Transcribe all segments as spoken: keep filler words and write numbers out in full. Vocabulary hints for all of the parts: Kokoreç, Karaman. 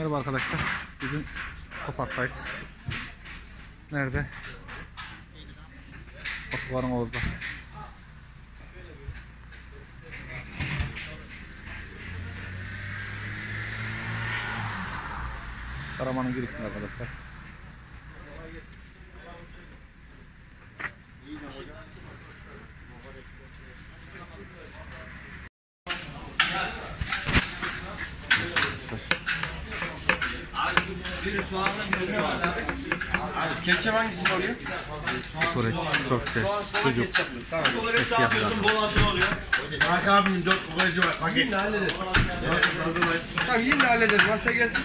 Merhaba arkadaşlar. Bugün Koparttayız. Nerede? Otogarın orada. Karaman'ın girişinde arkadaşlar. Bir soğanla bir soğan. Ketçap hangisi oluyor? Kokoreç, köfte, sucuk. Tamam. Kokoreç yapıyorsun, bol aşı oluyor. Bak abim dört kokoreci var. Paket. Yine hallederiz. Tamam, yine hallederiz. Varsa gelsin.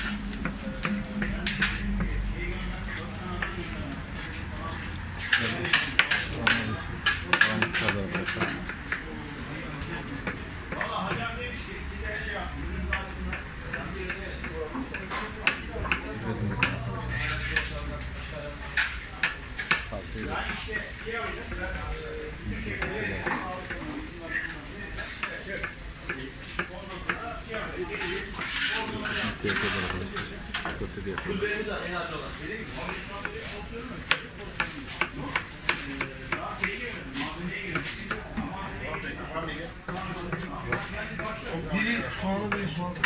Biri soğanlı, biri soğansız.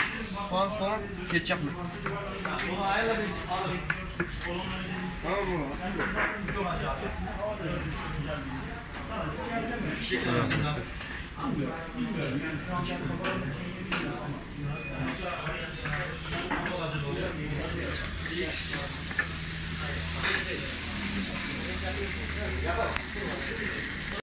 Soğan, soğan, ketçap mı? Onu ayarladım, alayım. Tamam mı? Tamam.